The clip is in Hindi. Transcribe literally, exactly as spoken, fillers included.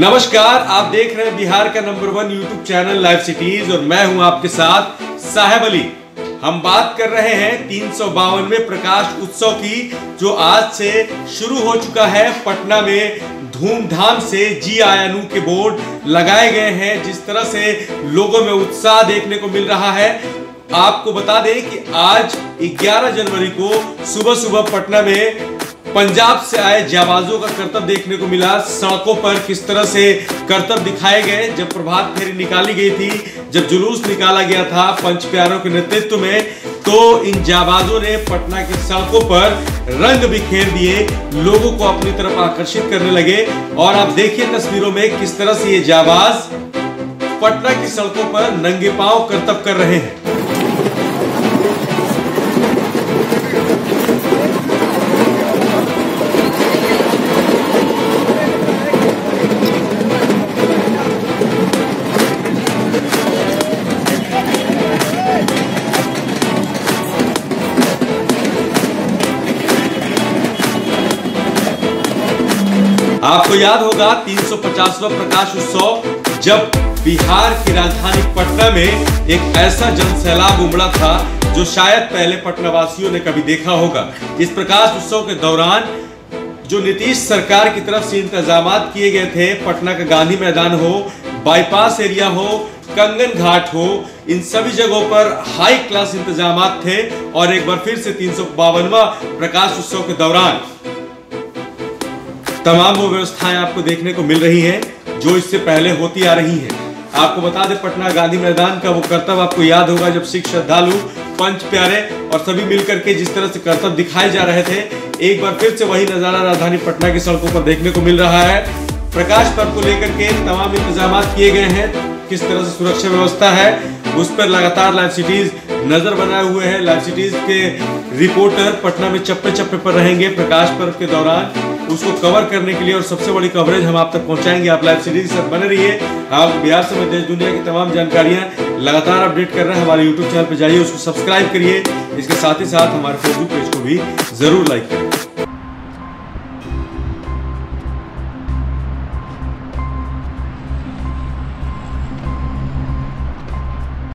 नमस्कार, आप देख रहे हैं बिहार का number one YouTube channel live cities और मैं हूं आपके साथ साहेब अली। हम बात कर रहे हैं तीन सौ बावनवें प्रकाश उत्सव की, जो आज से शुरू हो चुका है। पटना में धूमधाम से जी आई एन यू के बोर्ड लगाए गए हैं। जिस तरह से लोगों में उत्साह देखने को मिल रहा है, आपको बता दें कि आज ग्यारह जनवरी को सुबह सुबह पटना में पंजाब से आए जाबाजों का करतब देखने को मिला। सड़कों पर किस तरह से करतब दिखाए गए। जब प्रभात फेरी निकाली गई थी, जब जुलूस निकाला गया था पंच प्यारों के नेतृत्व में, तो इन जाबाजों ने पटना की सड़कों पर रंग बिखेर दिए, लोगों को अपनी तरफ आकर्षित करने लगे। और आप देखिए तस्वीरों में किस तरह से ये जाबाज पटना की सड़कों पर नंगे पांव करतब कर रहे हैं। आपको याद होगा तीन सौ पचासवां प्रकाश उत्सव, जब बिहार की राजधानी पटना में एक ऐसा जनसैलाब उमड़ा था जो शायद पहले पटनावासियों ने कभी देखा होगा। इस प्रकाश उत्सव के दौरान जो नीतीश सरकार की तरफ से इंतजाम किए गए थे, पटना का गांधी मैदान हो, बाईपास एरिया हो, कंगन घाट हो, इन सभी जगहों पर हाई क्लास इंतजाम थे। और एक बार फिर से तीन सौ बावनवा प्रकाश उत्सव के दौरान तमाम वो व्यवस्थाएं आपको देखने को मिल रही हैं जो इससे पहले होती आ रही हैं। आपको बता दें, पटना गांधी मैदान का वो करतब आपको याद होगा, जब सिख श्रद्धालु, पंच प्यारे और सभी मिलकर के जिस तरह से करतब दिखाए जा रहे थे। एक बार फिर से वही नजारा राजधानी पटना की सड़कों पर देखने को मिल रहा है। प्रकाश पर्व को लेकर के तमाम इंतजाम किए गए हैं। किस तरह से सुरक्षा व्यवस्था है, उस पर लगातार लाइव सिटीज नजर बनाए हुए है। लाइव सिटीज के रिपोर्टर पटना में चप्पे चप्पे पर रहेंगे प्रकाश पर्व के दौरान, उसको कवर करने के लिए, और सबसे बड़ी कवरेज हम आप तक पहुंचाएंगे। आप लाइव सिटीज से बने रहिए। आप बिहार समेत देश दुनिया की तमाम जानकारियां लगातार अपडेट कर रहे हैं। हमारे यूट्यूब चैनल पर जाइए, उसको सब्सक्राइब करिए। इसके साथ ही साथ हमारे फेसबुक पेज को भी जरूर लाइक करें।